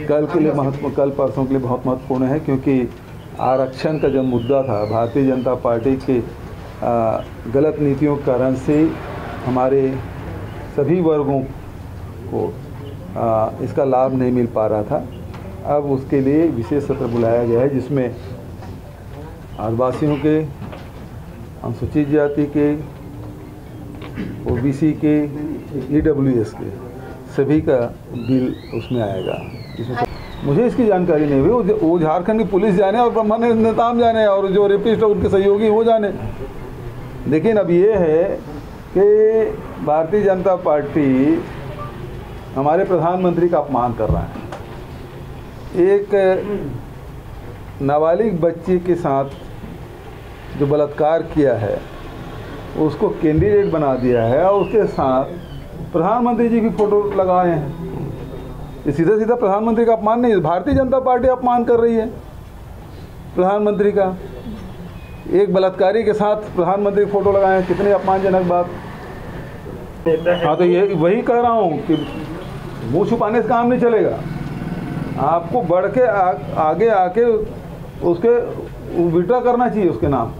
कल परसों के लिए बहुत महत्वपूर्ण है, क्योंकि आरक्षण का जो मुद्दा था, भारतीय जनता पार्टी के गलत नीतियों के कारण से हमारे सभी वर्गों को इसका लाभ नहीं मिल पा रहा था। अब उसके लिए विशेष सत्र बुलाया गया है, जिसमें आदिवासियों के, अनुसूचित जाति के, ओबीसी के, ईडब्ल्यूएस के सभी का बिल उसमें आएगा। मुझे इसकी जानकारी नहीं हुई। वो झारखंड की पुलिस जाने और ब्रह्मानंद नेताम जाने और जो रेपिस्ट और उनके सहयोगी वो जाने। लेकिन अब ये है कि भारतीय जनता पार्टी हमारे प्रधानमंत्री का अपमान कर रहा है। एक नाबालिग बच्ची के साथ जो बलात्कार किया है उसको कैंडिडेट बना दिया है और उसके साथ प्रधानमंत्री जी की फ़ोटो लगाए हैं। ये सीधा सीधा प्रधानमंत्री का अपमान नहीं, भारतीय जनता पार्टी अपमान कर रही है प्रधानमंत्री का। एक बलात्कारी के साथ प्रधानमंत्री फ़ोटो लगाए हैं, कितनी अपमानजनक बात। हाँ, तो ये वही कह रहा हूँ कि मुँह छुपाने से काम नहीं चलेगा। आपको बढ़ के आगे आके उसके विड्रॉ करना चाहिए। उसके नाम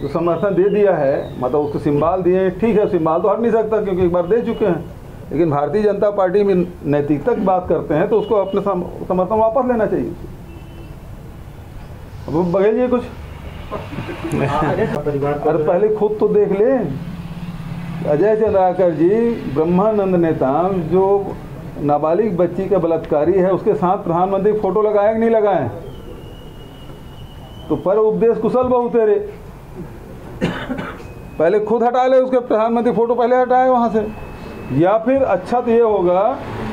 जो समर्थन दे दिया है, मतलब उसको सिंबल दिए, ठीक है, सिंबल तो हट नहीं सकता क्योंकि एक बार दे चुके हैं। लेकिन भारतीय जनता पार्टी में नैतिकता की बात करते हैं तो उसको अपने समर्थन वापस लेना चाहिए। अब बघेल जी कुछ अरे पहले खुद तो देख ले। अजय चंद्राकर जी, ब्रह्मानंद नेताम जो नाबालिग बच्ची का बलात्कारी है उसके साथ प्रधानमंत्री फोटो लगाए कि नहीं लगाए? तो पर उपदेश कुशल बहु तेरे, पहले खुद हटा ले उसके प्रधानमंत्री फोटो, पहले हटाए वहाँ से। या फिर अच्छा तो ये होगा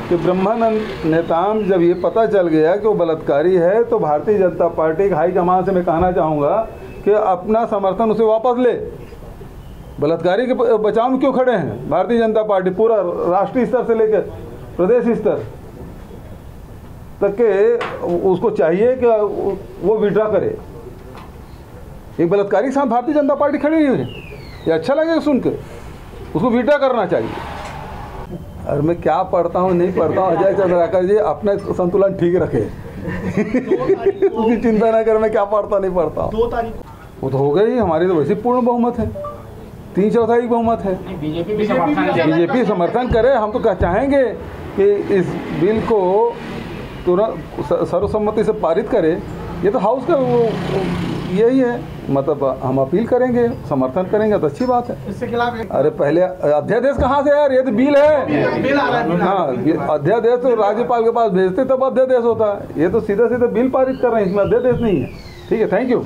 कि ब्रह्मानंद नेताम जब ये पता चल गया कि वो बलात्कारी है तो भारतीय जनता पार्टी के हाईकमान से मैं कहना चाहूँगा कि अपना समर्थन उसे वापस ले। बलात्कारी के बचाव में क्यों खड़े हैं भारतीय जनता पार्टी? पूरा राष्ट्रीय स्तर से लेकर प्रदेश स्तर तक के उसको चाहिए कि वो विड्रॉ करे। एक बलात्कारी के साथ भारतीय जनता पार्टी खड़ी हुई है, ये अच्छा लगेगा सुनकर। उसको विड्रॉ करना चाहिए। और मैं क्या पढ़ता हूँ नहीं पढ़ता हूँ, अजय चंद्राकर जी अपना संतुलन ठीक रखे। उसकी चिंता ना करें मैं क्या पढ़ता नहीं पढ़ता हूँ। वो तो हो गई, हमारी तो वैसे पूर्ण बहुमत है, 3/4 बहुमत है। बीजेपी समर्थन करे। हम तो चाहेंगे कि इस बिल को तुरंत सर्वसम्मति से पारित करे। ये तो हाउस का यही है, मतलब हम अपील करेंगे, समर्थन करेंगे तो अच्छी बात है। इसके खिलाफ अरे पहले अध्यादेश कहाँ से यार, ये तो बिल है। हाँ, अध्यादेश तो राज्यपाल के पास भेजते तब अध्यादेश होता है। ये तो सीधा सीधा बिल पारित कर रहे हैं, इसमें अध्यादेश नहीं है। ठीक है, थैंक यू।